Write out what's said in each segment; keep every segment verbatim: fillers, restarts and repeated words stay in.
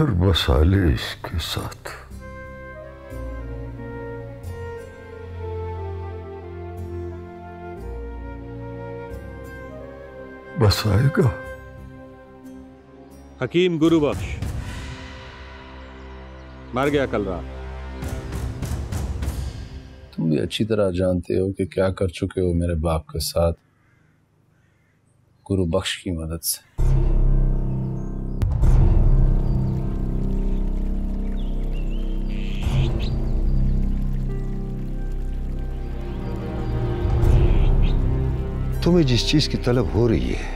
हर मसाले इसके साथ। बस आएगा। हकीम गुरुबख्श मर गया कल रात। तुम भी अच्छी तरह जानते हो कि क्या कर चुके हो मेरे बाप के साथ गुरुबख्श की मदद से। तुम्हें जिस चीज की तलब हो रही है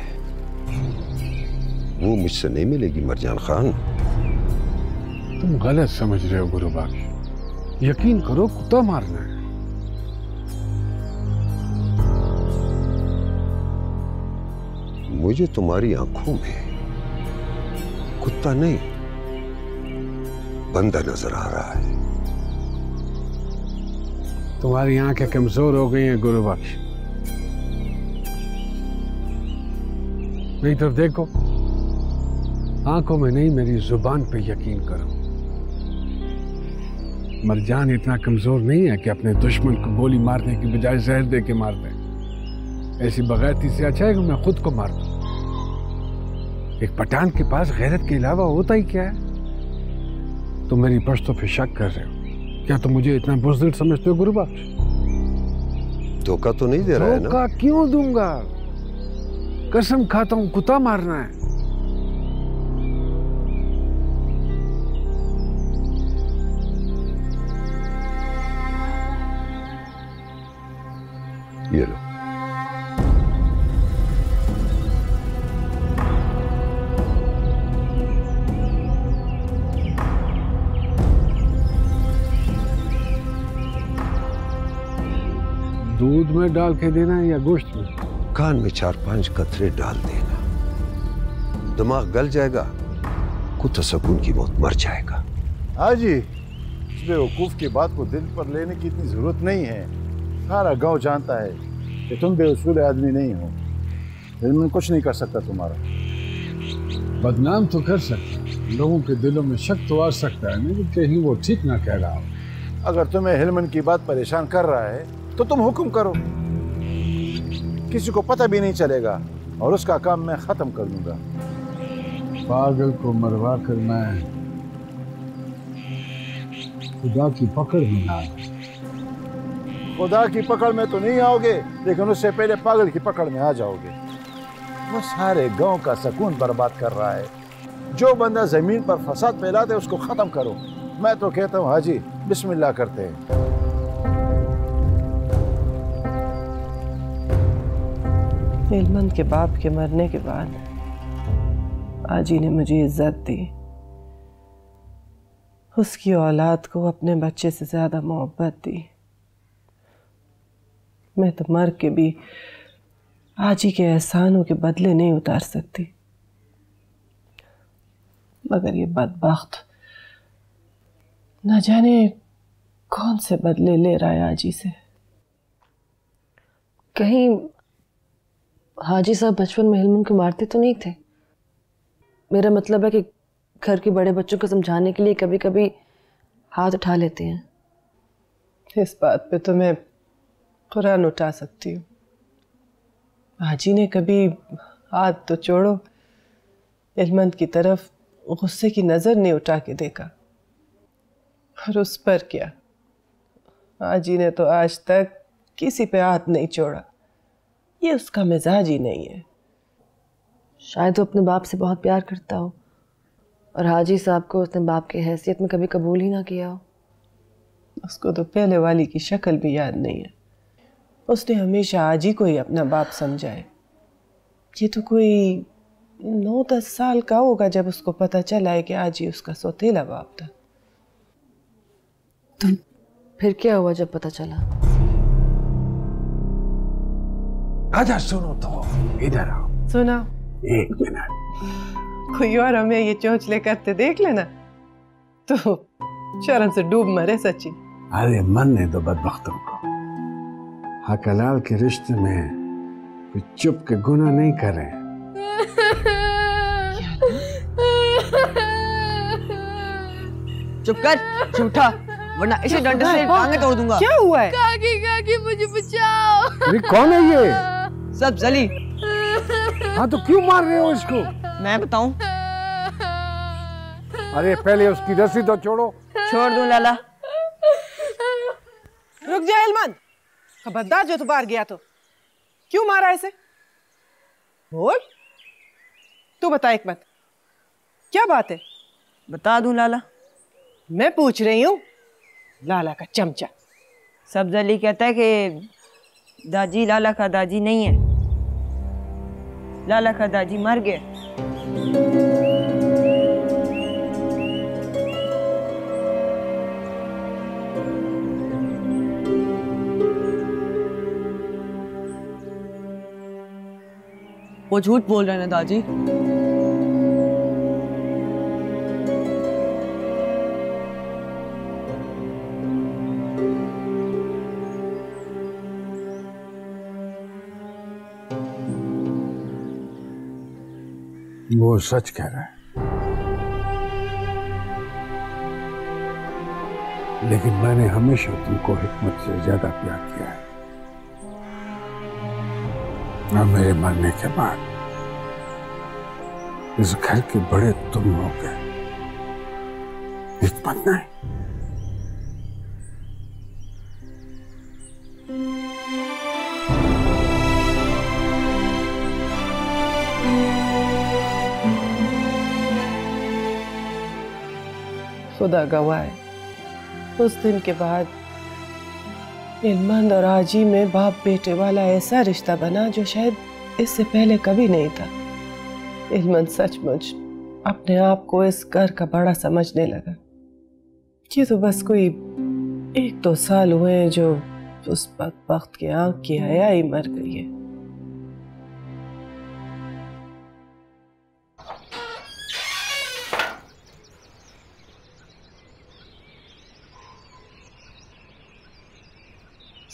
वो मुझसे नहीं मिलेगी मरजान खान। तुम गलत समझ रहे हो गुरुबख्श। यकीन करो कुत्ता मारना है। मुझे तुम्हारी आंखों में कुत्ता नहीं बंदा नजर आ रहा है। तुम्हारी आंखें कमजोर हो गई हैं गुरुबख्श। मेरी तरफ देखो। आंखों में नहीं मेरी जुबान पे यकीन करो। मरजान इतना कमजोर नहीं है कि अपने दुश्मन को गोली मारने की बजाय जहर दे के मार दे। ऐसी बगैरती से अच्छा है कि मैं खुद को मार दूं। एक पठान के पास गैरत के अलावा होता ही क्या है। तुम मेरी पश्तों पे शक कर रहे हो। क्या तुम मुझे इतना बुज़दिल समझते हो गुरुबख्श? धोखा तो नहीं दे रहा है ना? धोखा क्यों दूंगा? कसम खाता हूं कुत्ता मारना है। ये लो। दूध में डाल के देना है या गोश्त में? कान में चार पांच कतरे डाल देना। दिमाग गल जाएगा। कुछ सुकून की मौत मर जाएगा। हाजी, इस बेवकूफ की बात को दिल पर लेने की इतनी जरूरत नहीं है। सारा गांव जानता है कि तुम बेउसूल आदमी नहीं हो। दिल में कुछ नहीं कर सकता तुम्हारा। बदनाम तो कर सकता। लोगों के दिलों में शक तो आ सकता है ना कि कहीं वो ठीक ना कह रहा हो। अगर तुम्हें हिलमन की बात परेशान कर रहा है तो तुम हुक्म करो। किसी को पता भी नहीं चलेगा और उसका काम मैं खत्म कर दूंगा। पागल को मरवा कर मैं खुदा की पकड़ में ना। खुदा की पकड़ में तो नहीं आओगे लेकिन उससे पहले पागल की पकड़ में आ जाओगे। वो सारे गांव का सुकून बर्बाद कर रहा है। जो बंदा जमीन पर फसाद फैला दे उसको खत्म करो। मैं तो कहता हूँ हाजी बिस्मिल्लाह करते हैं। हिलमंद के बाप के मरने के बाद हाजी ने मुझे इज्जत दी। उसकी औलाद को अपने बच्चे से ज़्यादा मोहब्बत दी। मैं तो मर के भी हाजी के एहसानों के बदले नहीं उतार सकती। मगर ये बदबख्त न जाने कौन से बदले ले रहा है हाजी से। कहीं हाजी साहब बचपन में हिलमन को मारते तो नहीं थे? मेरा मतलब है कि घर के बड़े बच्चों को समझाने के लिए कभी कभी हाथ उठा लेते हैं। इस बात पे तो मैं कुरान उठा सकती हूँ। हाजी ने कभी हाथ तो छोड़ो हिलमन की तरफ गुस्से की नज़र नहीं उठा के देखा। और उस पर क्या, हाजी ने तो आज तक किसी पे हाथ नहीं छोड़ा। ये उसका मिजाज ही नहीं है। शायद वो अपने बाप से बहुत प्यार करता हो और हाजी साहब को उसने बाप के हैसियत में कभी कबूल ही ना किया हो। उसको तो पहले वाली की शक्ल भी याद नहीं है। उसने हमेशा हाजी को ही अपना बाप समझा है। ये तो कोई नौ दस साल का होगा जब उसको पता चला है कि हाजी उसका सौतेला बाप था। तुम फिर क्या हुआ जब पता चला? आजा सुनो तो, इधर आओ। सुना एक मिनट। कोई और हमें ये चोचले करते देख लेना तो शर्म से डूब मरे सच्ची। अरे मरने दो बदबख्तों को। हकलाल के रिश्ते में कोई चुप के गुनाह नहीं करे। चुप कर झूठा, वरना इसे डंडे से टांगे तोड़ दूंगा। क्या हुआ है? काकी काकी मुझे बचाओ। अरे कौन है ये? सब जली। हाँ तो क्यों मार रहे हो इसको? मैं बताऊं? अरे पहले उसकी रस्सी तो छोड़ो। छोड़ दूं लाला? रुक जा एलमंद, खबरदार जो तू बाहर गया तो। क्यों मारा इसे? बोल, तू बता एक बात, क्या बात है? बता दूं लाला? मैं पूछ रही हूँ। लाला का चमचा। सब्ज अली कहता है कि दाजी लाला का दाजी नहीं है, लाला का दाजी मर गया। वो झूठ बोल रहे हैं दाजी। वो सच कह रहा है, लेकिन मैंने हमेशा तुमको हिकमत से ज्यादा प्यार किया है। और मेरे मरने के बाद इस घर के बड़े तुम हो गए। हिकमत नहीं। खुदा गवाह है, उस दिन के बाद इल्मंद और हाजी में बाप बेटे वाला ऐसा रिश्ता बना जो शायद इससे पहले कभी नहीं था। इल्मंद सचमुच अपने आप को इस घर का बड़ा समझने लगा। ये तो बस कोई एक दो साल हुए हैं जो उस बदबख्त की आंख की हया ही मर गई है।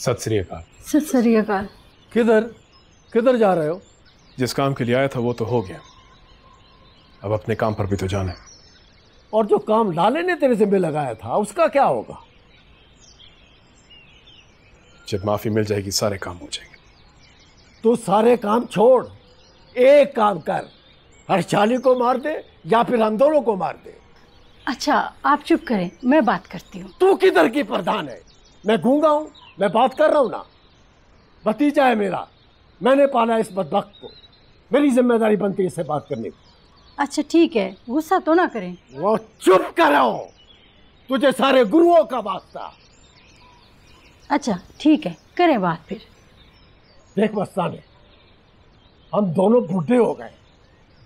सत श्री अकाल। सत श्री अकाल। किधर किधर जा रहे हो? जिस काम के लिए आया था वो तो हो गया, अब अपने काम पर भी तो जाना है। और जो काम लाले ने तेरे जिम्मे लगाया था उसका क्या होगा? जब माफी मिल जाएगी सारे काम हो जाएंगे। तू सारे काम छोड़, एक काम कर, हर्षाली को मार दे या फिर हम दोनों को मार दे। अच्छा आप चुप करें, मैं बात करती हूँ। तू किधर की प्रधान है? मैं गूंगा हूँ? मैं बात कर रहा हूँ ना। भतीजा है मेरा, मैंने पाला इस बदबख्त को, मेरी जिम्मेदारी बनती है इससे बात करने की। अच्छा ठीक है, गुस्सा तो ना करें। वो चुप करो, तुझे सारे गुरुओं का वास्ता। अच्छा ठीक है, करें बात फिर। देख मस्ताने, हम दोनों बूढ़े हो गए,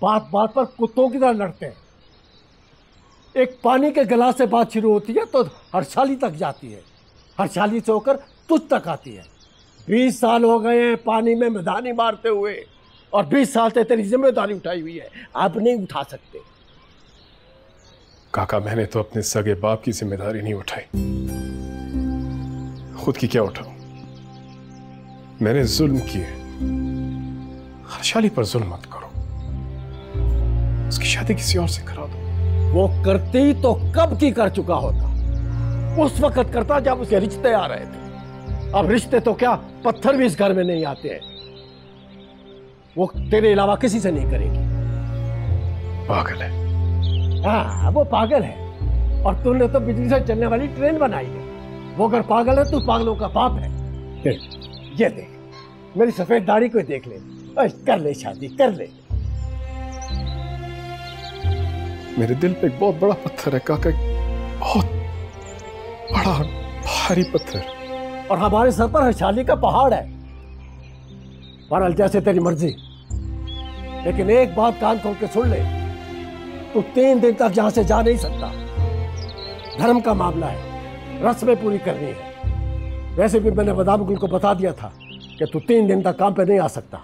बात बात पर कुत्तों की तरह लड़ते हैं। एक पानी के गिलास से बात शुरू होती है तो हर्षाली तक जाती है, हर्षाली से होकर तुझ तक आती है। बीस साल हो गए हैं पानी में मदानी मारते हुए, और बीस साल से तेरी जिम्मेदारी उठाई हुई है, आप नहीं उठा सकते। काका मैंने तो अपने सगे बाप की जिम्मेदारी नहीं उठाई, खुद की क्या उठाऊं? मैंने जुल्म किए। हर्षाली पर जुल्म मत करो, उसकी शादी किसी और से करा दो। वो करते ही तो कब की कर चुका होता, उस वक्त करता जब उसके रिश्ते आ रहे थे। अब रिश्ते तो क्या, पत्थर भी इस घर में नहीं आते हैं। वो तेरे अलावा किसी से नहीं करेगी। पागल है। हाँ वो पागल है, और तूने तो बिजली से चलने वाली ट्रेन बनाई है। वो अगर पागल है तो पागलों का बाप है। ये देख मेरी सफेद दाढ़ी को देख ले, कर ले शादी, कर ले। मेरे दिल पे एक बहुत बड़ा पत्थर है काका, बहुत बड़ा भारी पत्थर, और हमारे सर पर हर्षाली का पहाड़ है। बहरहाल जैसे तेरी मर्जी, लेकिन एक बात कान खोल के सुन ले, तू तीन दिन तक यहां से जा नहीं सकता। धर्म का मामला है, रस्में पूरी करनी है। वैसे भी मैंने बदाम गुल को बता दिया था कि तू तीन दिन तक काम पे नहीं आ सकता।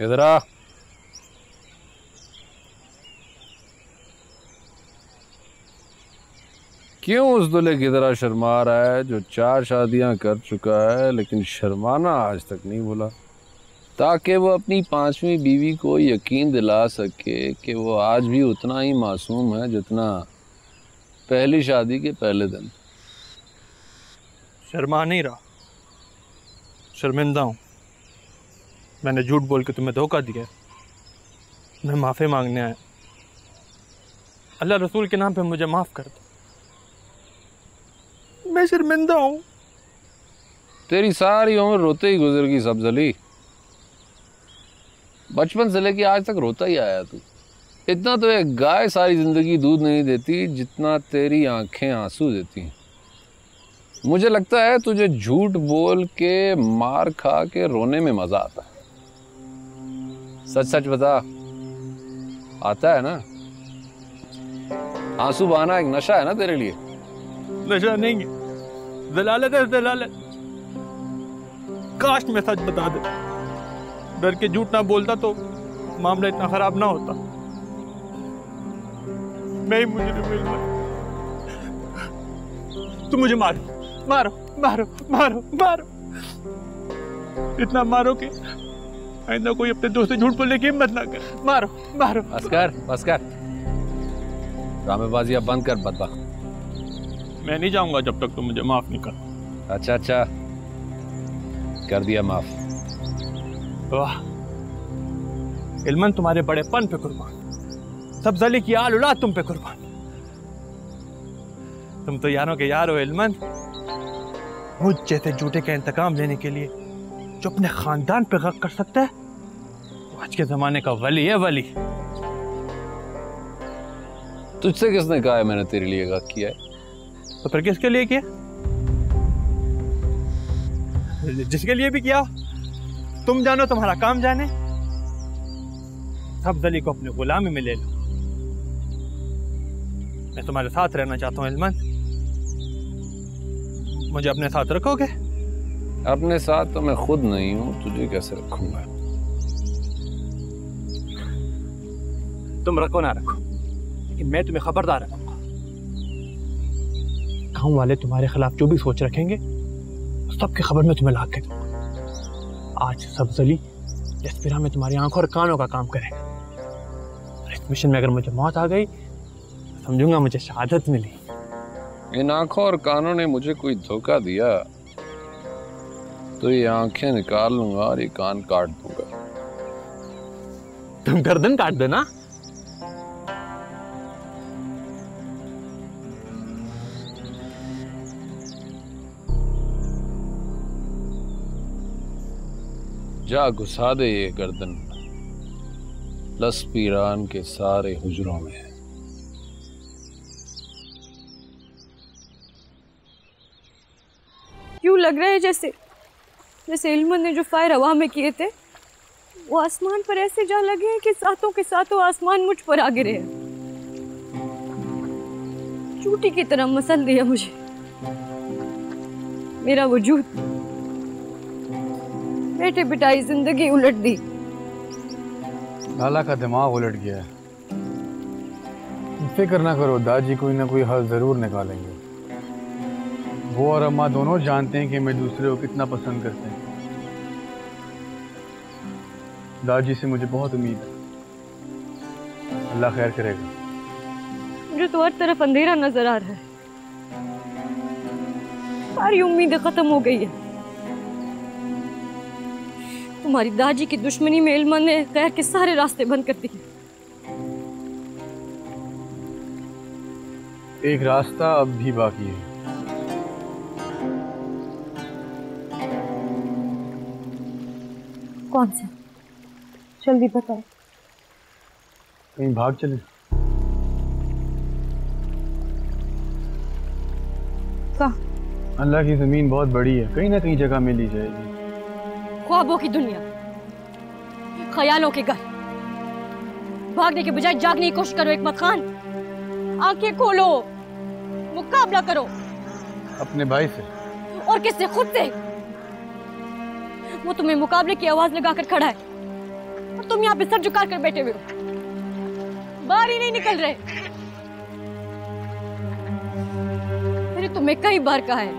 इधर आ। क्यों उस दुल्हे की तरह शर्मा रहा है जो चार शादियां कर चुका है लेकिन शर्माना आज तक नहीं भूला, ताकि वो अपनी पांचवी बीवी को यकीन दिला सके कि वो आज भी उतना ही मासूम है जितना पहली शादी के पहले दिन। शर्मा नहीं रहा, शर्मिंदा हूँ। मैंने झूठ बोल के तुम्हें धोखा दिया। मैं माफ़ी मांगने आया। अल्लाह रसूल के नाम पे मुझे माफ़ कर दो, मैं शर्मिंदा हूँ। तेरी सारी उम्र रोते ही गुजर गई सब्ज़ अली। बचपन से लेके आज तक रोता ही आया तू। इतना तो एक गाय सारी ज़िंदगी दूध नहीं देती जितना तेरी आंखें आंसू देती हैं। मुझे लगता है तुझे झूठ बोल के मार खा के रोने में मज़ा आता है। सच सच बता, आता है ना? आंसू बहाना एक नशा है ना तेरे लिए? नशा नहीं है, दलालत है, दलालत। काश मैं सच बता दे, डर के झूठ ना बोलता तो मामला इतना खराब ना होता। मैं मुझे मिल तुम मुझे मार मारो मारो मारो मारो, इतना मारो कि आइंदा कोई अपने दोस्त से झूठ बोलने की हिम्मत ना कर। मारो मारो। बस कर, बस कर। ड्रामेबाजी अब बंद कर बदबख्त। मैं नहीं जाऊंगा जब तक तुम तो मुझे माफ नहीं कर। अच्छा अच्छा, कर दिया माफ। वाह, इल्मन तुम्हारे बड़ेपन पे कुर्बान, सब जली की आल औलाद तुम पे कुर्बान। तुम तो यारों के यार हो इल्मन। मुझ जैसे झूठे का इंतकाम लेने के लिए जो अपने खानदान पे गक कर सकता है, वो आज के जमाने का वली है, वली। तुझसे किसने कहा है मैंने तेरे लिए गक किया है? तो फिर किसके लिए किया? जिसके लिए भी किया तुम जानो, तुम्हारा काम जाने। सब जली को अपने गुलामी में ले लो। मैं तुम्हारे साथ रहना चाहता हूँ इल्मन, मुझे अपने साथ रखोगे? अपने साथ तो मैं खुद नहीं हूँ, तुझे कैसे रखूंगा? तुम रखो ना रखो, लेकिन मैं तुम्हें खबरदार रखूंगा। गाँव वाले तुम्हारे खिलाफ जो भी सोच रखेंगे, सबके खबर में तुम्हें लाके दूंगा। आज सब्जली जसपिरा में तुम्हारी आंखों और कानों का काम करेगा। इस मिशन में अगर मुझे मौत आ गई, समझूंगा मुझे शहादत मिली। इन आंखों और कानों ने मुझे कोई धोखा दिया तो ये आंखें निकाल लूंगा और ये कान काट दूंगा। तुम गर्दन काट देना। जा घुसा दे ये गर्दन लस पीरान के सारे हुजरों में। लग रहा है जैसे जैसे इल्मन ने जो फायर हवा में किए थे वो आसमान पर ऐसे जा लगे हैं कि सातों के सातों आसमान मुझ पर आ गिरे हैं। चूटी की तरह मसल दिया मुझे, मेरा वजूद बेटे बिटाई जिंदगी उलट दी। लाला का दिमाग उलट गया है। फिक्र ना करो दादी, कोई ना कोई हल जरूर निकालेंगे। वो और अम्मा दोनों जानते हैं कि मैं दूसरे को कितना पसंद करते हैं। दादी से मुझे बहुत उम्मीद है, अल्लाह खैर करेगा। मुझे तो हर तरफ अंधेरा नजर आ रहा है, सारी उम्मीदें खत्म हो गई है। तुम्हारी दादी की दुश्मनी में इल्मन ने खैर के सारे रास्ते बंद कर दिए। एक रास्ता अब भी बाकी है। कौन सा? जल्दी बताओ। कहीं भाग चले? कहाँ? अल्लाह की जमीन बहुत बड़ी है, कहीं ना कहीं जगह मिली जाएगी। ख्वाबों की दुनिया, ख्यालों के घर। भागने के बजाय जागने की कोशिश करो एकमत खान। आंखें खोलो, मुकाबला करो अपने भाई से। और किससे? खुद से। वो तुम्हें मुकाबले की आवाज लगाकर खड़ा है। और तुम यहाँ पे सर झुका कर बैठे हुए हो, बाहर ही नहीं निकल रहे। मैंने तुम्हें कई बार कहा है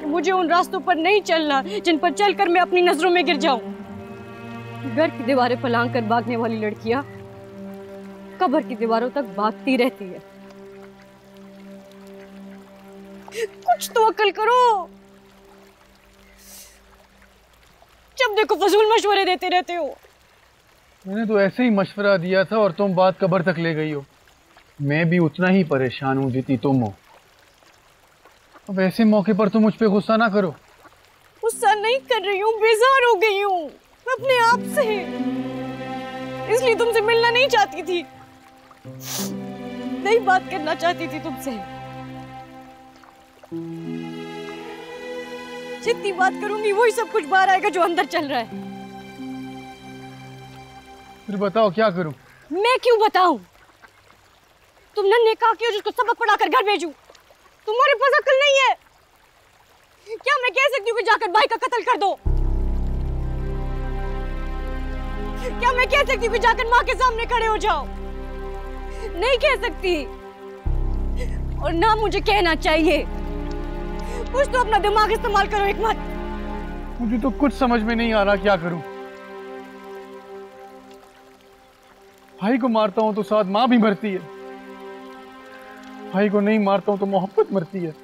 कि मुझे उन रास्तों पर नहीं चलना जिन पर चलकर मैं अपनी नजरों में गिर जाऊं। घर की दीवारें फलांग कर भागने वाली लड़कियां कब्र की दीवारों तक भागती रहती है। कुछ तो अकल करो, जब देखो फजूल मशवरे देते रहते हो। मैंने तो ऐसे ही मशवरा दिया था और तुम बात कब्र तक ले गई हो। मैं भी उतना ही परेशान हूं जितनी तुम हो। अब ऐसे मौके पर तुम मुझ पे गुस्सा ना करो। गुस्सा नहीं कर रही हूँ, बेजार हो गई हूँ अपने आप से, इसलिए तुमसे मिलना नहीं चाहती थी, नहीं बात करना चाहती थी तुमसे। जितनी बात करूंगी वही सब कुछ बाहर आएगा जो अंदर चल रहा है। फिर बताओ क्या करूं? मैं क्यों बताऊं? तुमने नेका किया जिसको सबक पढ़ाकर घर भेजूं। तुम्हारे पास अकल नहीं है। क्या मैं कह सकती हूँ कि जाकर भाई का कत्ल कर दो? क्या मैं कह सकती हूँ कि जाकर माँ के सामने खड़े हो जाओ? नहीं कह सकती, और ना मुझे कहना चाहिए। कुछ तो अपना दिमाग इस्तेमाल करो हिकमत। मुझे तो कुछ समझ में नहीं आ रहा क्या करूं। भाई को मारता हूं तो साथ माँ भी मरती है, भाई को नहीं मारता हूं तो मोहब्बत मरती है।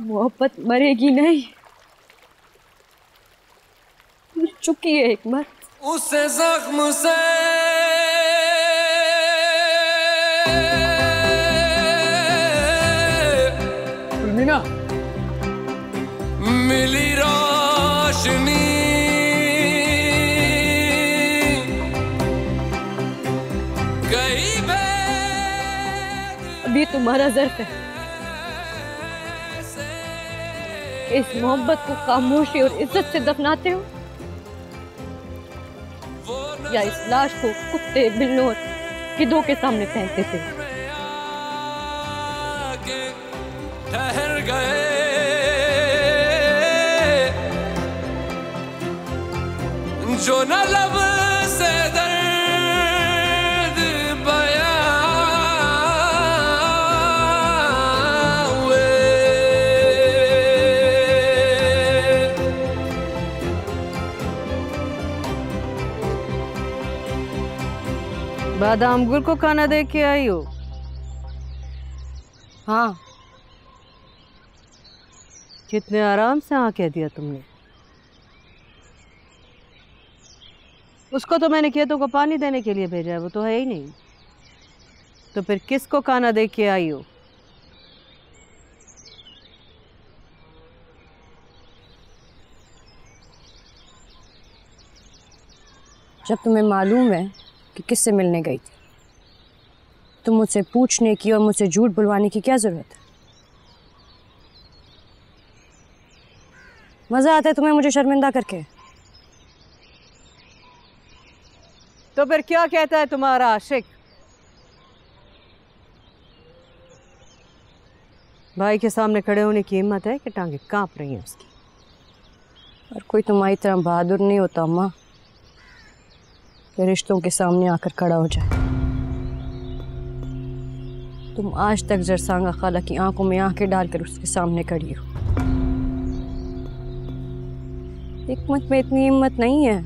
मोहब्बत मरेगी नहीं, मर चुकी है हिकमत। उस जख्म से गुलमीना मिली रोशनी, गई अभी तुम्हारा ज़र्फ है। इस मोहब्बत को खामोशी और इज्जत से दफनाते हो, या इस लाश को कुत्ते बिल्लों और गिद्धों के सामने फेंकते थे। ठहर गए जो न लब से दर्द बया हुए, बादाम गुल को खाना दे के आई हो? हाँ, कितने आराम से हाँ कह दिया तुमने। उसको तो मैंने खेतों को पानी देने के लिए भेजा है, वो तो है ही नहीं। तो फिर किसको खाना दे के आई हो? जब तुम्हें मालूम है कि किससे मिलने गई थी, तुम मुझसे पूछने की और मुझसे झूठ बुलवाने की क्या ज़रूरत है? मज़ा आता है तुम्हें मुझे शर्मिंदा करके। तो फिर क्या कहता है तुम्हारा आशिक? भाई के सामने खड़े होने की हिम्मत है कि टांगे कांप रही हैं उसकी। और कोई तुम्हारी तरह बहादुर नहीं होता अम्मा, रिश्तों के सामने आकर खड़ा हो जाए। तुम आज तक जरसांगा खाला की आंखों में आंखें डालकर उसके सामने खड़ी हो। हिम्मत में इतनी हिम्मत नहीं है।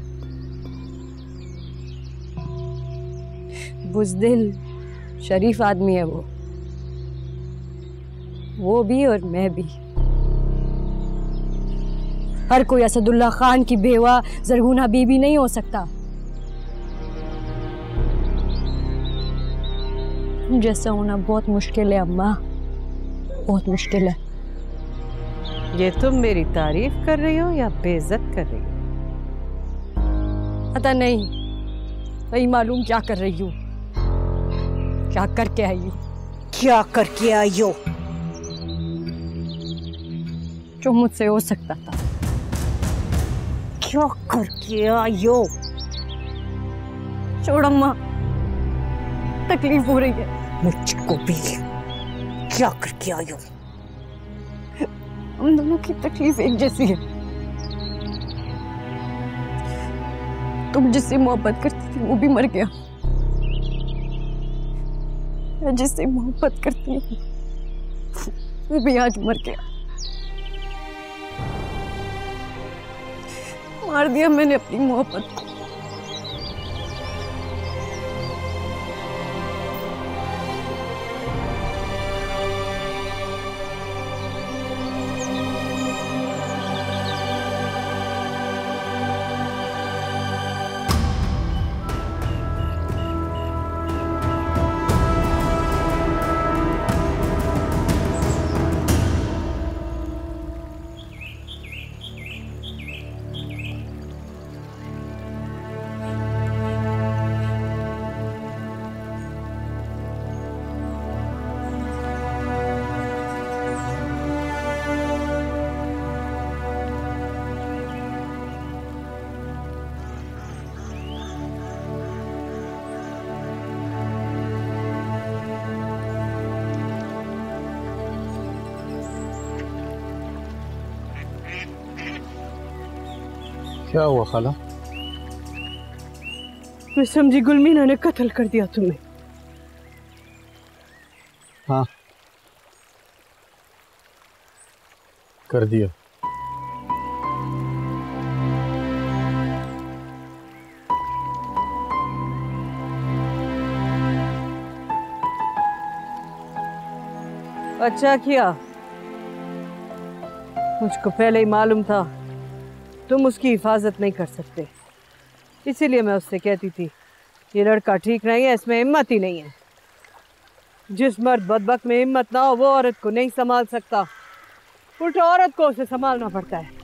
बुजदिल शरीफ आदमी है वो, वो भी और मैं भी। हर कोई असदुल्ला खान की बेवा जरगुना बीबी नहीं हो सकता। जैसा होना बहुत मुश्किल है अम्मा, बहुत मुश्किल है। ये तुम मेरी तारीफ कर रही हो या बेइज्जत कर रही हो? पता नहीं, नहीं मालूम क्या कर रही हो, क्या करके आई हो, क्या करके आई हो। जो मुझसे हो सकता था क्या करके आई हो। छोड़ अम्मा, तकलीफ हो रही है मुझको भी। क्या करके आई हो? उन दोनों की तकलीफ एक जैसी है। तुम जिससे मोहब्बत करती थी वो भी मर गया, मैं जिससे मोहब्बत करती हूँ वो भी आज मर गया। मार दिया मैंने अपनी मोहब्बत को। क्या हुआ खाला? मैं समझी गुलमीना ने कत्ल कर दिया तुम्हें। हाँ कर दिया। अच्छा किया, मुझको पहले ही मालूम था तुम उसकी हिफाजत नहीं कर सकते, इसीलिए मैं उससे कहती थी ये लड़का ठीक नहीं है, इसमें हिम्मत ही नहीं है। जिस मर्द बदबक में हिम्मत ना हो वो औरत को नहीं संभाल सकता, उल्टा औरत को उसे संभालना पड़ता है।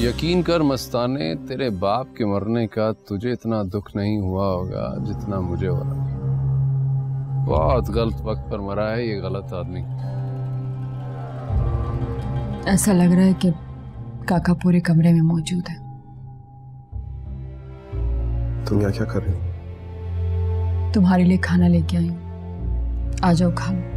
यकीन कर मस्ताने, तेरे बाप के मरने का तुझे इतना दुख नहीं हुआ होगा जितना मुझे हो रहा है। बहुत गलत वक्त पर मरा है ये गलत आदमी। ऐसा लग रहा है कि काका पूरे कमरे में मौजूद है। तुम यहाँ क्या कर रही हो? तुम्हारे लिए खाना लेके आई हूँ, आ जाओ खाओ।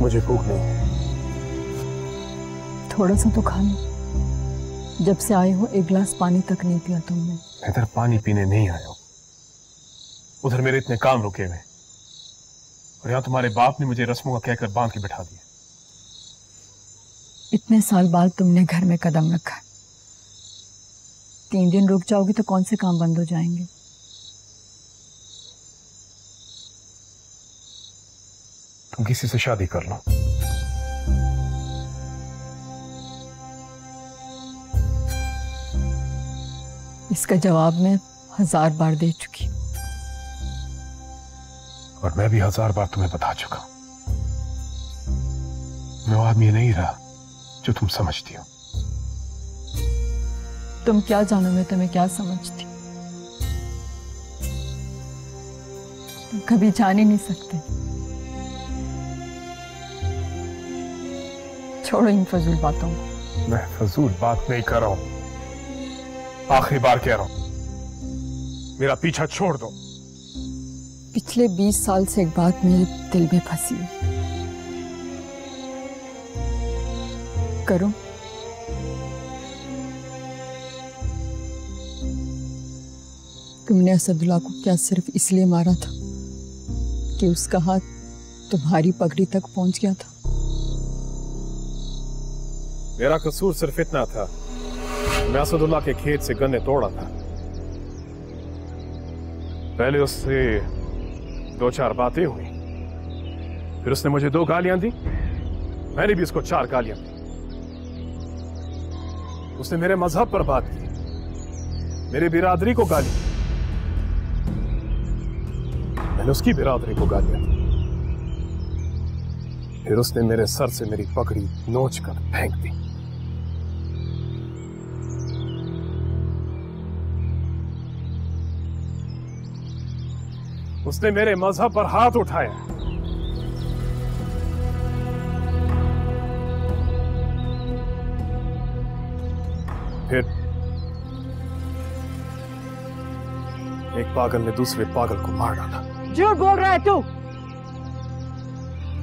मुझे भूख नहीं। थोड़ा सा तो खा लो, जब से आए हो एक गिलास पानी तक नहीं पिया तुमने। इधर पानी पीने नहीं आया, उधर मेरे इतने काम रुके हुए, और यहाँ तुम्हारे बाप ने मुझे रस्मों का कहकर बांध के बिठा दिया। इतने साल बाद तुमने घर में कदम रखा, तीन दिन रुक जाओगी तो कौन से काम बंद हो जाएंगे। किसी से शादी कर लो, इसका जवाब मैं हजार बार दे चुकी और मैं भी हजार बार तुम्हें बता चुका। मैं वो आदमी नहीं रहा जो तुम समझती हो। तुम क्या जानो मैं तुम्हें क्या समझती, तुम कभी जान ही नहीं सकते। छोड़ो इन फजूल बातों को। मैं फजूल बात नहीं कर रहा हूं, आखिरी बार कह रहा हूं, मेरा पीछा छोड़ दो। पिछले बीस साल से एक बात मेरे दिल में फंसी है, करो तुमने असदुल्ला को क्या सिर्फ इसलिए मारा था कि उसका हाथ तुम्हारी पगड़ी तक पहुंच गया था? मेरा कसूर सिर्फ इतना था, मैं असदुल्ला के खेत से गन्ने तोड़ा था। पहले उससे दो चार बातें हुई, फिर उसने मुझे दो गालियां दी, मैंने भी उसको चार गालियां दी। उसने मेरे मजहब पर बात की, मेरी बिरादरी को गाली। मैंने उसकी बिरादरी को गालियां दी, फिर उसने मेरे सर से मेरी पगड़ी नोच कर फेंक दी। उसने मेरे मजहब पर हाथ उठाया, फिर एक पागल ने दूसरे पागल को मार डाला। झूठ बोल रहा है तू,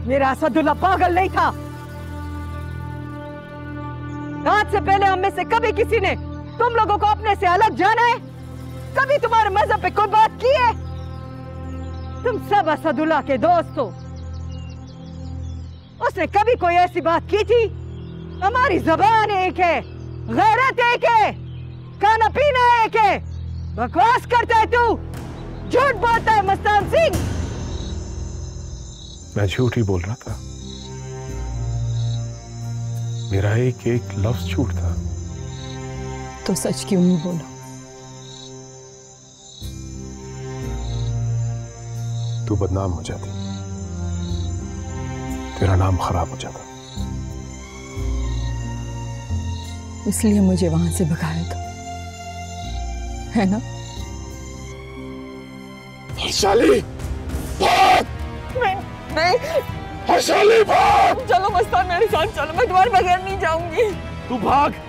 मेरा असदुल्ला पागल नहीं था। रात से पहले हम में से कभी किसी ने तुम लोगों को अपने से अलग जाना है? कभी तुम्हारे मजहब पे कोई बात की है? तुम सब असदुल्ला के दोस्त हो। उसने कभी कोई ऐसी बात की थी? हमारी जबान एक है, गैरत एक है, खाना पीना एक है। बकवास करता है तू, झूठ बोलता है मस्तान सिंह। मैं झूठ ही बोल रहा था, मेरा एक एक लफ्ज झूठ था। तो सच क्यों नहीं बोला? तू बदनाम हो जाती, तेरा नाम खराब हो जाता, इसलिए मुझे वहां से भगाया था, है ना? शाली हर्षाली भाग। चलो मस्तान मेरे साथ चलो, मैं तुम्हारे बगैर नहीं जाऊंगी। तू भाग।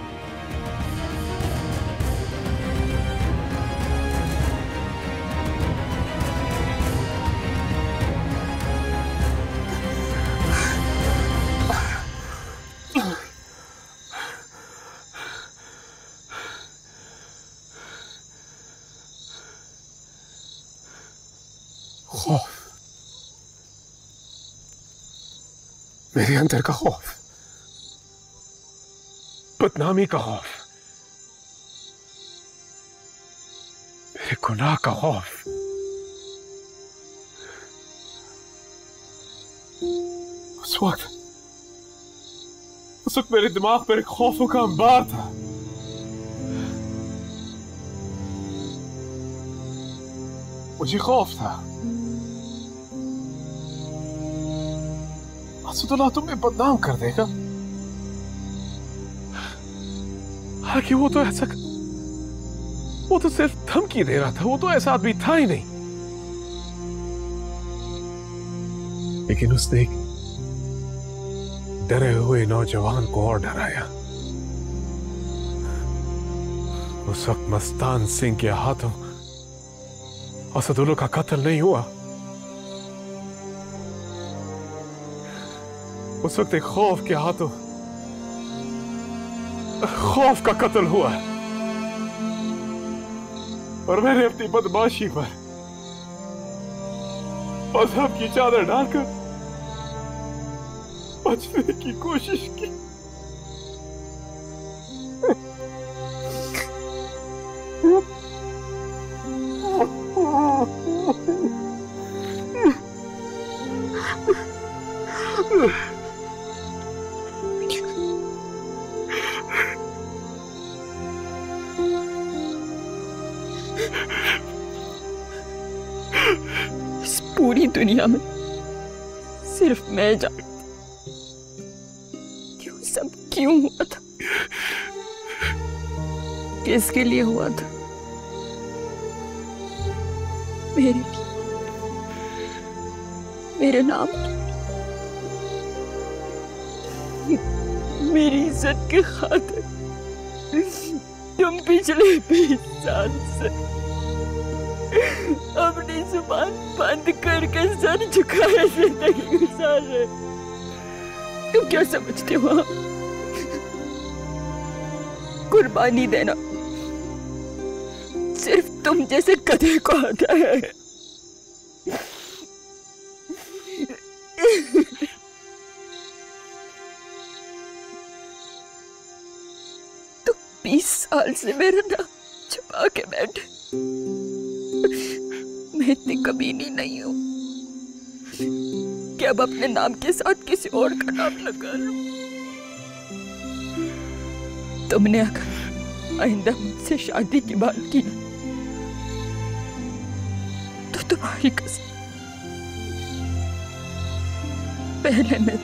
मेरे अंदर का खौफ, बदनामी का खौफ, मेरे गुनाह का खौफ, उस वक्त उस वक्त मेरे दिमाग पर एक खौफों का अंबार था। मुझे खौफ था, असदुल्ला तुम्हें बदनाम कर देगा। हालांकि वो तो ऐसा वो तो सिर्फ धमकी दे रहा था, वो तो ऐसा आदमी था ही नहीं। लेकिन उसने एक डरे हुए नौजवान को और डराया। उस वक्त मस्तान सिंह के हाथों असदुल्ला का कत्ल नहीं हुआ। उस वक्त एक खौफ के हाथों खौफ का कत्ल हुआ, और मैंने अपनी बदमाशी पर मजहब की चादर डालकर बचने की कोशिश की। दुनिया में सिर्फ मैं जानती क्यों सब क्यों हुआ था, किसके लिए हुआ था। मेरे लिए, मेरे नाम की, मेरी इज्जत के खातिर तुम पिछले बीस साल से अपनी जुबान बंद करके सर झुकाए जिंदगी गुजार रहे। तुम क्या समझते हो कुर्बानी देना सिर्फ तुम जैसे गधे को आता है? तुम बीस साल से मेरा नाम छुपा के बैठे। मैं इतनी कमीनी नहीं हूं कि अब अपने नाम के साथ किसी और का नाम लगा लूं। तुमने अगर आइंदा मुझसे शादी की बात की तो तुम्हारी कसम पहले मैं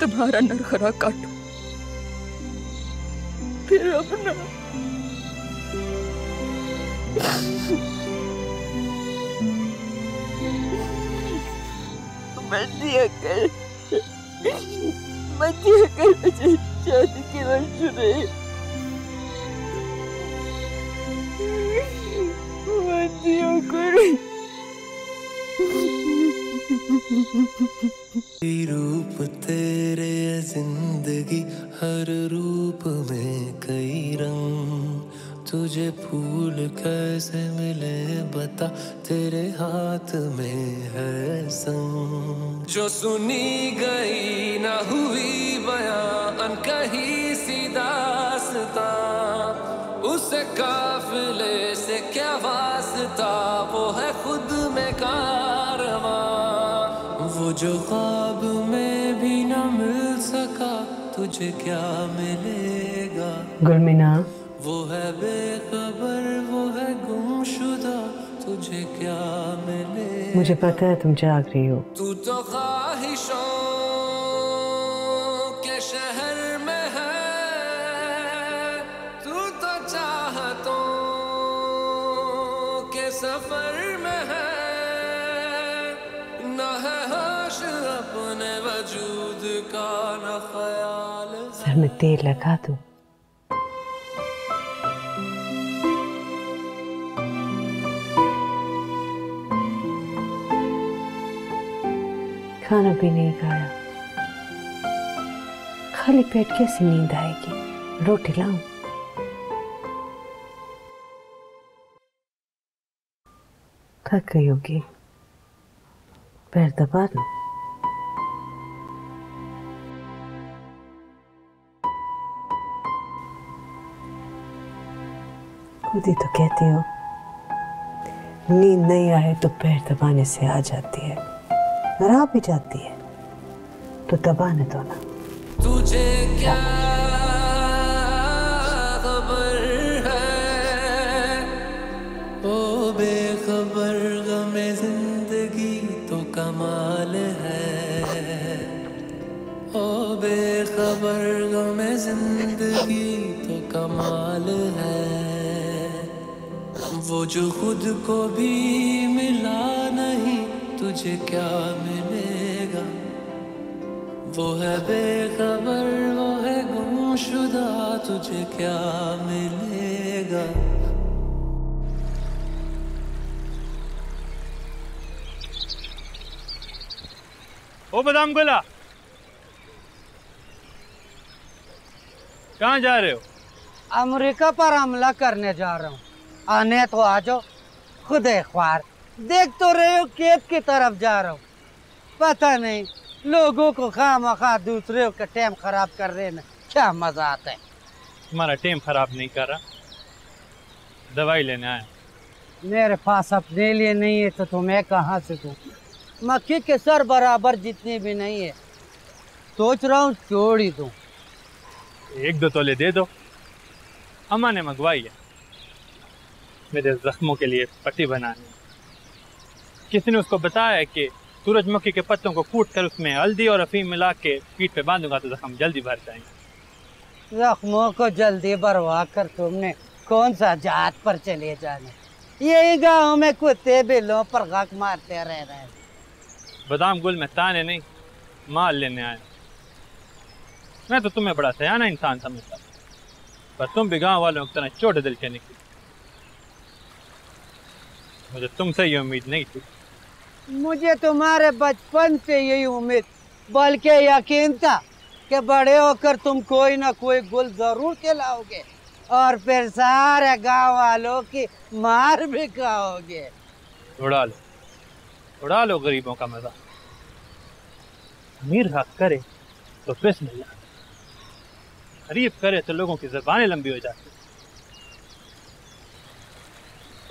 तुम्हारा नरखरा काटूं फिर अपना। मतिया कर, मतिया कर मुझे शादी के रंजू ने, मतिया कर। रूप तेरे जिंदगी हर रूप में कई रंग, तुझे फूल कैसे मिले बता, तेरे हाथ में है संग। जो सुनी गई ना हुई बयां, अनकही सी दास्ता, उसे काफिले से क्या वास्ता, वो है खुद में कारवां। वो जो ख्वाब में भी ना मिल सका, तुझे क्या मिलेगा गुलमीना। वो है बेखबर, वो है गुमशुदा, तुझे क्या मिले। मुझे पता है तुम जाग रही हो। तू तो ख्वाहिशों के शहर में है, तू तो चाहतों के सफर में है, ना है होश अपने वजूद का ना ख्याल। सर में तेल लगा दो। खाना भी नहीं खाया, खाली पेट कैसे नींद आएगी। रोटी लाऊं? थक गई होगी, पैर दबा लूं। खुद ही तो कहती हो नींद नहीं आए तो पैर दबाने से आ जाती है, राह भी जाती है। तो दबाने दो ना। तुझे क्या खबर है, ओ बेखबर गमे जिंदगी तो कमाल है, ओ बेखबर गमे जिंदगी तो कमाल है। वो जो खुद को भी मिला नहीं, तुझे क्या मिलेगा। वो है बेखबर, वो है गुमशुदा, तुझे क्या मिलेगा। ओ बदाम गोला, कहाँ जा रहे हो? अमेरिका पर हमला करने जा रहा हूँ। आने तो आ जाओ, खुद ख्वार देख तो रहे हो खेत की तरफ जा रहा हूँ। पता नहीं लोगों को खाम खा दूसरे का टाइम खराब कर रहे ना, क्या मजा आता है। तुम्हारा टाइम खराब नहीं कर रहा, दवाई लेने आया। मेरे पास अपने लिए नहीं है तो तुम्हें कहाँ से दूँ। मक्खी के सर बराबर जितनी भी नहीं है, सोच रहा हूँ छोड़ ही दूँ। एक दो तोले दे दो, अम्मा ने मंगवाई है मेरे जख्मों के लिए पट्टी बनानी। किसी ने उसको बताया कि सूरजमुखी के पत्तों को कूट कर उसमें हल्दी और अफीम मिला के पीठ पे बांधूंगा तो जख्म जल्दी भर जाएंगे। जख्मों को जल्दी भरवा कर तुमने कौन सा जात पर चले जाने। यही गांव में कुत्ते बिलों पर घक मारते रह रहे हैं। बादाम गुल में ताने नहीं, माल लेने आए। मैं तो तुम्हें बड़ा सयाना इंसान समझता, पर तुम भी गाँव वालों की तरह छोटे दिल के निकले। मुझे तुमसे ये उम्मीद नहीं थी। मुझे तुम्हारे बचपन से यही उम्मीद, बल्कि यकीन था कि बड़े होकर तुम कोई ना कोई गुल जरूर खिलाओगे और फिर सारे गांव वालों की मार भी खाओगे। उड़ा लो, उड़ा लो गरीबों का मजा। अमीर हक करे तो फिस मिला, गरीब करे तो लोगों की जबानें लंबी हो जाती।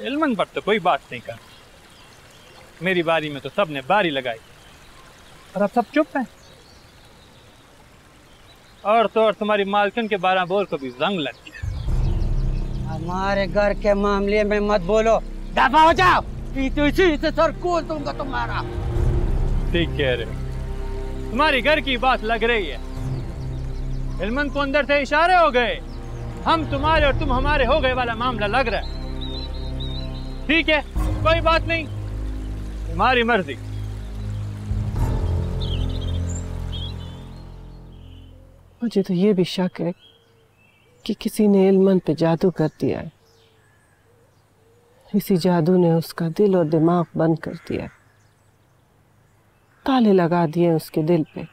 एलमंद पर तो कोई बात नहीं कर, मेरी बारी में तो सबने बारी लगाई और अब सब चुप हैं। और तो और तुम्हारी मालकिन के बारह बोल को भी जंग लग गया। हमारे घर के मामले में मत बोलो, दफा हो जाओ, इसी से सर कूल दूंगा तुम्हारा। ठीक कह रहे हो, तुम्हारी घर की बात लग रही है। हिलमन को अंदर से इशारे हो गए, हम तुम्हारे और तुम हमारे हो गए वाला मामला लग रहा है। ठीक है, कोई बात नहीं, तुम्हारी मर्जी। मुझे तो ये भी शक है कि किसी ने इल्मन पे जादू कर दिया है। इसी जादू ने उसका दिल और दिमाग बंद कर दिया, ताले लगा दिए उसके दिल पे,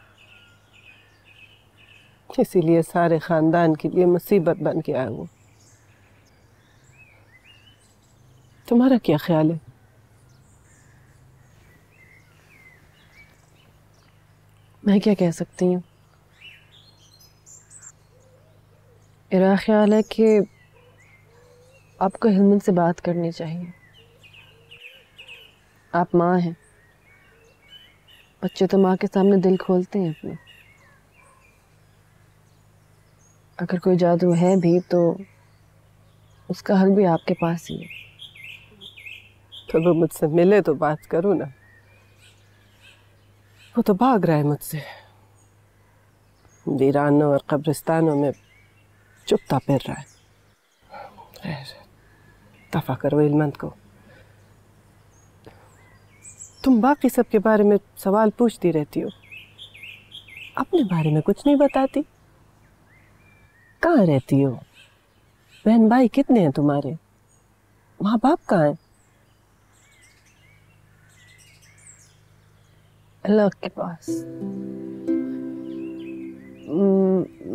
इसीलिए सारे खानदान के लिए मुसीबत बन के आया हूँ। तुम्हारा क्या ख्याल है? मैं क्या कह सकती हूँ? मेरा ख्याल है कि आपको हिलमन से बात करनी चाहिए। आप माँ हैं, बच्चे तो माँ के सामने दिल खोलते हैं अपना। अगर कोई जादू है भी तो उसका हल भी आपके पास ही है। तो वो मुझसे मिले तो बात करो ना, वो तो भाग रहा है मुझसे, वीरानों और कब्रिस्तानों में चुपता फिर रहा है। दफा करो इल्मंद को। तुम बाकी सब के बारे में सवाल पूछती रहती हो, अपने बारे में कुछ नहीं बताती। कहाँ रहती हो? बहन भाई कितने हैं तुम्हारे? माँ बाप कहाँ हैं? अल्लाह के पास।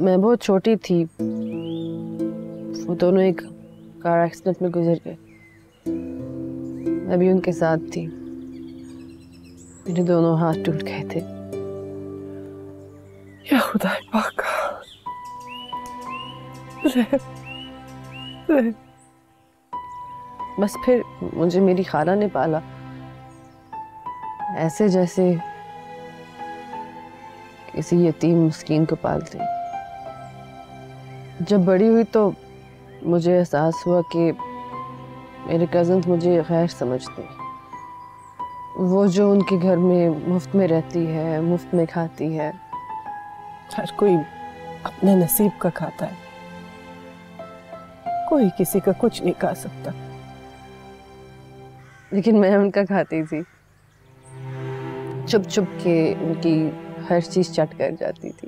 मैं बहुत छोटी थी, वो दोनों एक कार एक्सीडेंट में गुजर गए। मैं भी उनके साथ थी, मेरे दोनों हाथ टूट गए थे। या खुदा पाक, रह, रह। बस फिर मुझे मेरी खाला ने पाला, ऐसे जैसे किसी यतीम मुस्किन को पालते। जब बड़ी हुई तो मुझे एहसास हुआ कि मेरे कज़न्स मुझे गैर समझते। वो जो उनके घर में मुफ्त में रहती है, मुफ्त में खाती है। हर कोई अपने नसीब का खाता है, कोई किसी का कुछ नहीं खा सकता, लेकिन मैं उनका खाती थी। चुप चुप के उनकी हर चीज़ चट कर जाती थी।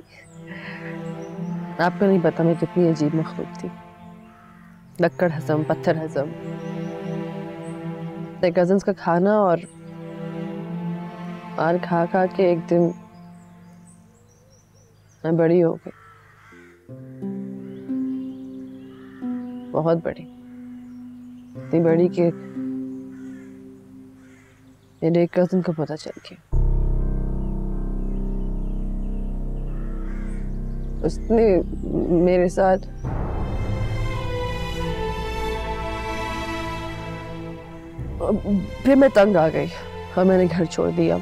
आपको नहीं पता मैं कितनी अजीब मखलूक थी, लक्कड़ हजम, पत्थर हजम। मेरे कज़न्स का खाना और और खा खा के एक दिन मैं बड़ी हो गई, बहुत बड़ी, इतनी बड़ी कि मेरे एक कज़न को पता चल गया। उसने मेरे साथ फिर मैं तंग आ गई और मैंने घर छोड़ दिया।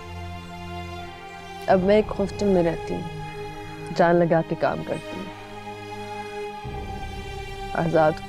अब मैं एक हॉस्टल में रहती हूँ, जान लगा के काम करती हूँ, आज़ाद